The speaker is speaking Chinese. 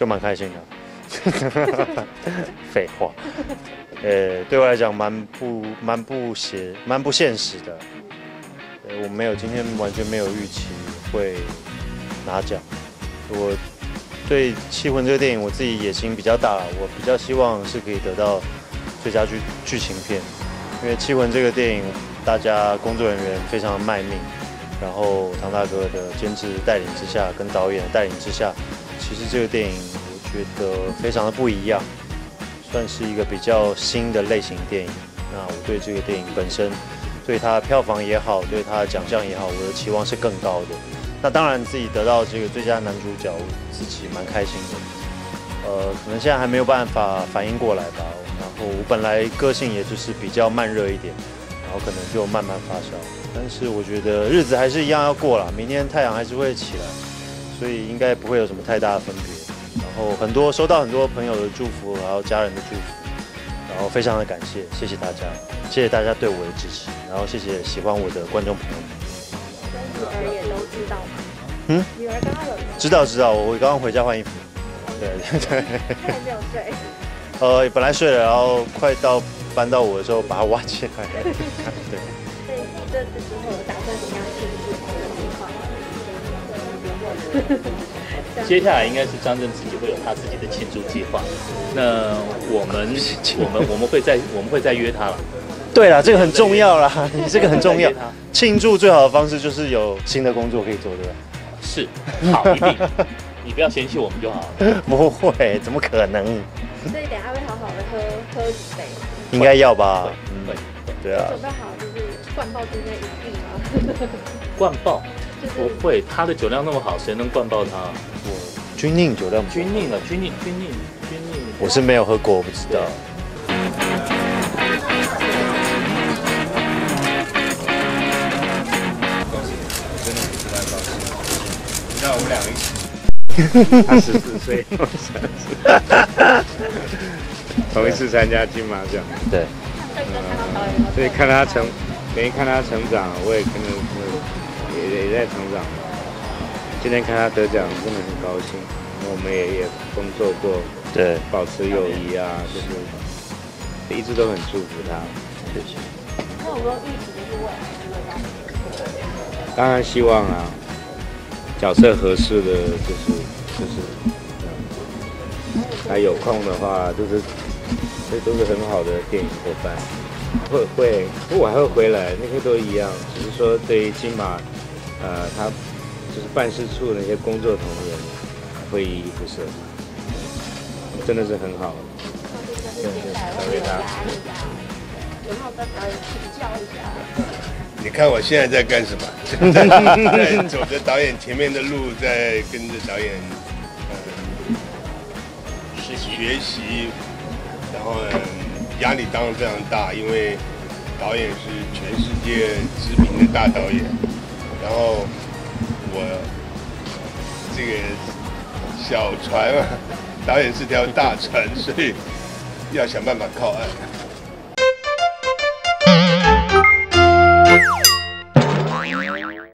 就蛮开心的。废话，对我来讲蛮不现实的。我没有今天完全没有预期会拿奖。我对《緝魂》这个电影，我自己野心比较大，我比较希望是可以得到最佳剧情片，因为《緝魂》这个电影，大家工作人员非常卖命。 然后唐大哥的监制带领之下，跟导演的带领之下，其实这个电影我觉得非常的不一样，算是一个比较新的类型电影。那我对这个电影本身，对它票房也好，对它奖项也好，我的期望是更高的。那当然自己得到这个最佳男主角，我自己蛮开心的。可能现在还没有办法反应过来吧。然后我本来个性也就是比较慢热一点。 然后可能就慢慢发酵，但是我觉得日子还是一样要过啦，明天太阳还是会起来，所以应该不会有什么太大的分别。然后收到很多朋友的祝福，然后家人的祝福，然后非常的感谢，谢谢大家，谢谢大家对我的支持，然后谢谢喜欢我的观众朋友们。女儿也都知道吗？嗯，女儿刚刚有知道，我刚刚回家换衣服。对。她还没有睡。本来睡了，然后快到。 搬到我的时候，把它挖起来。对。所以这次之后打算怎么样庆祝这个计划？接下来应该是张震自己会有他自己的庆祝计划。那我们会再约他了。对啦，这个很重要啦，你这个很重要。庆祝最好的方式就是有新的工作可以做，对吧？是，好，一定。你不要嫌弃我们就好了。不会，怎么可能？所以等一下会好好的喝几杯。 应该要吧，嗯，对啊。准备好就是灌爆今天一定吗？灌爆？不会，他的酒量那么好，谁能灌爆他？我钧甯酒量，钧甯。我是没有喝过，我不知道。恭喜，真的是蛮高兴。让我们两个一起。24岁。头一次参加金马奖，对，所以看他成长，我也也在成长。今天看他得奖，真的很高兴。我们也工作过，对，保持友谊啊，就是一直都很祝福他。谢谢。那我们预期就是未来，当然希望啊，角色合适的就是，他有空的话就是。 这都是很好的电影伙伴，我还会回来，那些都一样，只是说对于金马，他就是办事处那些工作同仁，会依依不舍，真的是很好。有没有跟导演请教一下？你看我现在在干什么？在走着导演前面的路，在跟着导演学习。 然后压力当然非常大，因为导演是全世界知名的大导演。然后我这个小船啊，导演是条大船，所以要想办法靠岸。